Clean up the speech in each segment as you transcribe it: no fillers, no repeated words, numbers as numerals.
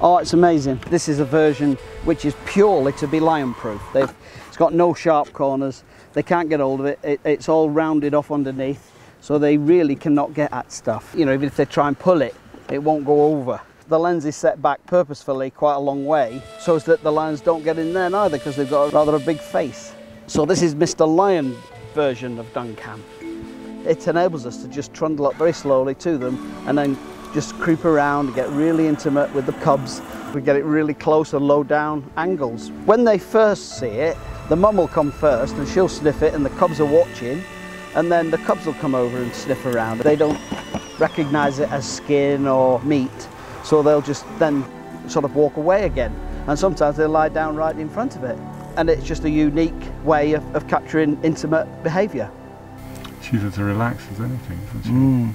Oh, it's amazing. This is a version which is purely to be lion proof. It's got no sharp corners, they can't get hold of it. It's all rounded off underneath, so they really cannot get at stuff. You know, even if they try and pull it, it won't go over. The lens is set back purposefully quite a long way so as that the lions don't get in there neither, because they've got rather a big face. So this is Mr. Lion version of Duncan. It enables us to just trundle up very slowly to them and then just creep around and get really intimate with the cubs. We get it really close and low down angles. When they first see it, the mum will come first and she'll sniff it, and the cubs are watching, and then the cubs will come over and sniff around. They don't recognise it as skin or meat, so they'll just then sort of walk away again. And sometimes they'll lie down right in front of it. And it's just a unique way of capturing intimate behaviour. She's as relaxed as anything, isn't she? Mm.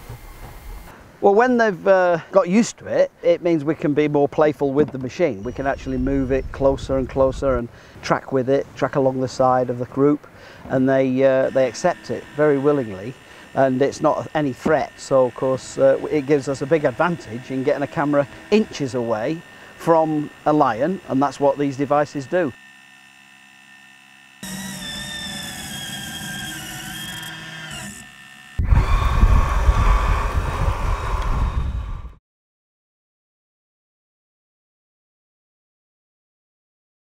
Well, when they've got used to it, it means we can be more playful with the machine. We can actually move it closer and closer and track with it, track along the side of the group, and they accept it very willingly, and it's not any threat. So, of course, it gives us a big advantage in getting a camera inches away from a lion, and that's what these devices do.